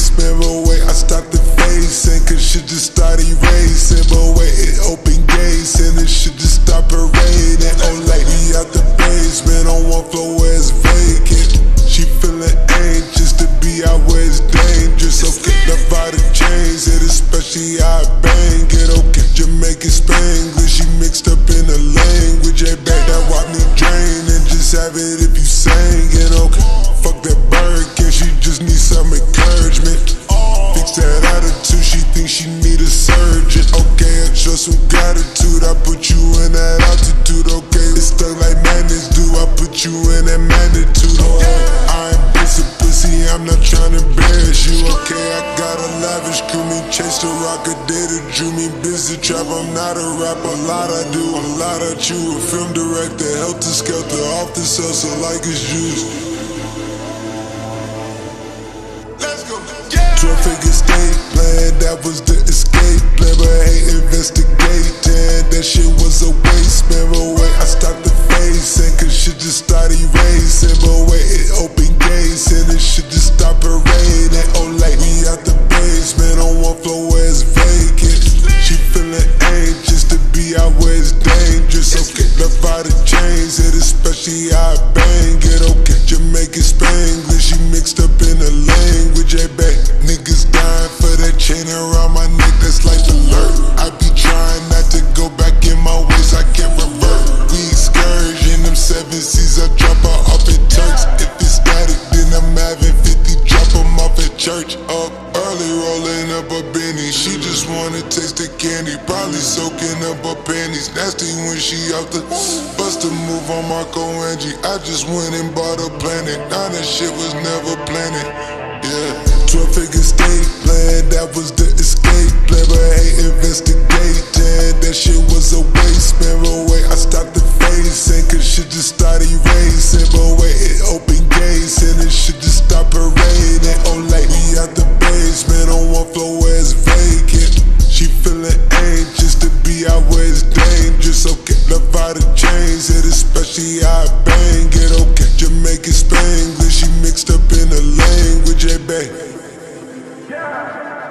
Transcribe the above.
spare away, I stopped the facing, cause shit just started racing. But wait, it opened gates and this shit just stopped parading. Oh, like we out the basement on one floor where it's vacant. She feeling anxious to be out where it's dangerous. So get the body chains, it especially I bang it. Okay, Jamaican-Spanglish, she mixed up in the language. Hey, back that wipe me drain and just have it if you sang it. Okay, fuck that Birkin, she just needs some encouragement. Fix that attitude, she thinks she need a surgeon. Okay, I show some gratitude, I put you in that altitude. Okay, it's stuck like madness, do I put you in that magnitude? Oh, I ain't bitch a pussy, I'm not trying to embarrass you. Okay, I got a lavish crew, me chase the rocker, data drew me, busy trap, I'm not a rapper, a lot I do, a lot I chew. A film director, Helter Skelter, off the cell, so like it's juice. 12-figure escape plan, that was the escape plan. But hey, investigating, that shit was a waste, man. But wait, I stopped the facing, cause shit just started racing. But wait, it opened gates and this shit just stopped parading. Oh, like we out the basement on one floor where it's vacant. She feeling anxious to be out where it's dangerous. Okay, left out the chains, it especially I bang it. Okay, Jamaican-Spanglish, she mixed up in the language, hey, babe. Niggas dying for that chain around my neck, that's Life Alert. I be trying not to go back in my ways, I can't revert. We excursion, them 7 C's, I drop her off at Turks. If it's static, then I'm having 50, drop them off at church. Up early, rolling up a Benny, she just wanna taste the candy. Probably soaking up her panties, nasty when she out the bust a move on Marco Angie. I just went and bought a planet, now that shit was never planted, yeah. 12-figure escape plan, that was the escape plan. But hey, investigating, that shit was a waste, man. But wait, I stopped the facing, cause shit just started racing. But wait, it opened gates and this shit just stopped parading. Oh, like we out the basement on one floor where it's vacant. She feeling anxious to be out where it's dangerous. Okay, left out the chains, it especially I bang it. Okay, Jamaican-Spanglish, she mixed up in the language, hey, babe. Yeah.